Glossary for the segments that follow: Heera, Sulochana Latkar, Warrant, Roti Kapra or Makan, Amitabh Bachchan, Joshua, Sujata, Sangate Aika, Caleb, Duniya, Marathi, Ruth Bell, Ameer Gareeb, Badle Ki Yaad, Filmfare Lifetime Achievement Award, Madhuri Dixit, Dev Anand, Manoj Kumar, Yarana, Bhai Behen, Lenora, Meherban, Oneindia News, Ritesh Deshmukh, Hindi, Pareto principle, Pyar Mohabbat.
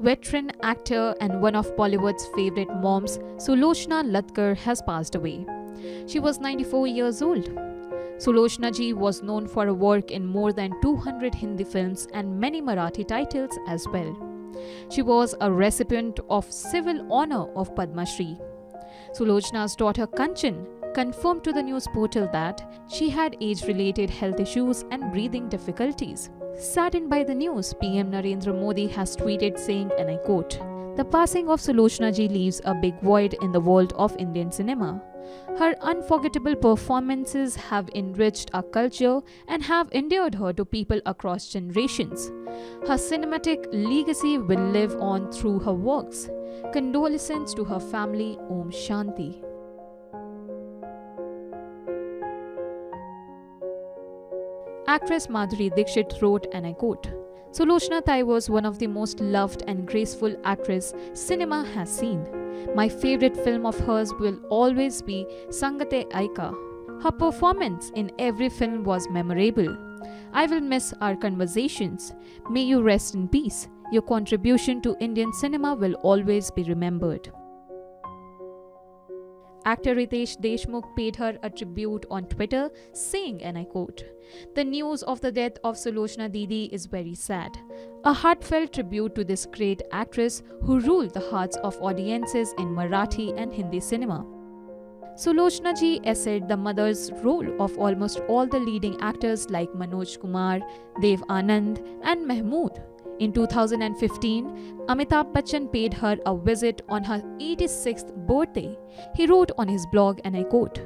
Veteran actor and one of Bollywood's favorite moms, Sulochana Latkar has passed away. She was 94 years old. Sulochana ji was known for her work in more than 200 Hindi films and many Marathi titles as well. She was a recipient of civil honor of Padma Shri. Sulochana's daughter Kanchan confirmed to the news portal that she had age-related health issues and breathing difficulties. Saddened by the news, PM Narendra Modi has tweeted saying, and I quote, "The passing of Sulochana ji leaves a big void in the world of Indian cinema. Her unforgettable performances have enriched our culture and have endeared her to people across generations. Her cinematic legacy will live on through her works. Condolences to her family. Om Shanti." Actress Madhuri Dixit wrote, and I quote, "Sulochana Thai was one of the most loved and graceful actress cinema has seen. My favorite film of hers will always be Sangate Aika. Her performance in every film was memorable. I will miss our conversations. May you rest in peace. Your contribution to Indian cinema will always be remembered." Actor Ritesh Deshmukh paid her a tribute on Twitter, saying, and I quote, "The news of the death of Sulochana Didi is very sad. A heartfelt tribute to this great actress who ruled the hearts of audiences in Marathi and Hindi cinema." Sulochana ji essayed the mother's role of almost all the leading actors like Manoj Kumar, Dev Anand and Mahmood. In 2015, Amitabh Bachchan paid her a visit on her 86th birthday. He wrote on his blog, and I quote,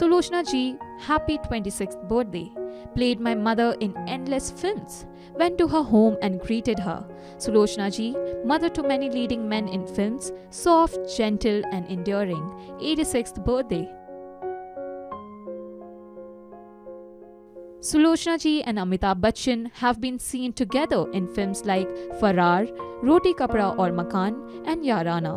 "Sulochana ji, happy 26th birthday. Played my mother in endless films. Went to her home and greeted her. Sulochana ji, mother to many leading men in films, soft, gentle and enduring. 86th birthday." Sulochana ji and Amitabh Bachchan have been seen together in films like Farrar, Roti Kapra or Makan and Yarana.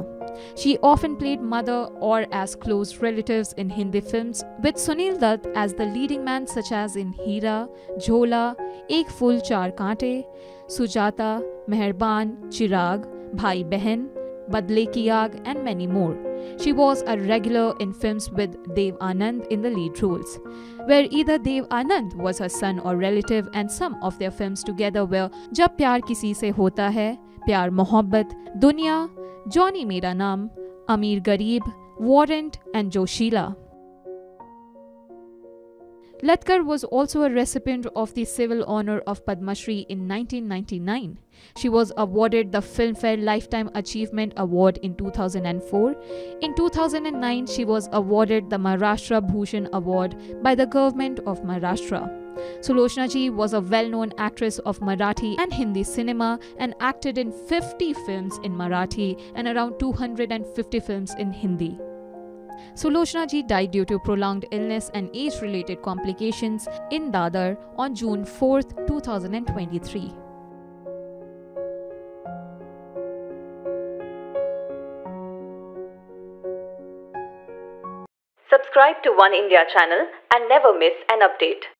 She often played mother or as close relatives in Hindi films with Sunil Dutt as the leading man, such as in Heera, Jhola, Ek Phul Char Kante, Sujata, Meherban, Chirag, Bhai Behen, Badle Ki Yaad and many more. She was a regular in films with Dev Anand in the lead roles, where either Dev Anand was her son or relative, and some of their films together were Jab Pyar Kisi Se Hota Hai, Pyar Mohabbat, Duniya, Johnny Mera Naam, Ameer Gareeb, Warrant and Joshila. Latkar was also a recipient of the civil honor of Padma Shri in 1999. She was awarded the Filmfare Lifetime Achievement Award in 2004. In 2009, she was awarded the Maharashtra Bhushan Award by the government of Maharashtra. Sulochana ji was a well-known actress of Marathi and Hindi cinema and acted in 50 films in Marathi and around 250 films in Hindi. Sulochana ji died due to prolonged illness and age-related complications in Dadar on June 4, 2023. Subscribe to One India channel and never miss an update.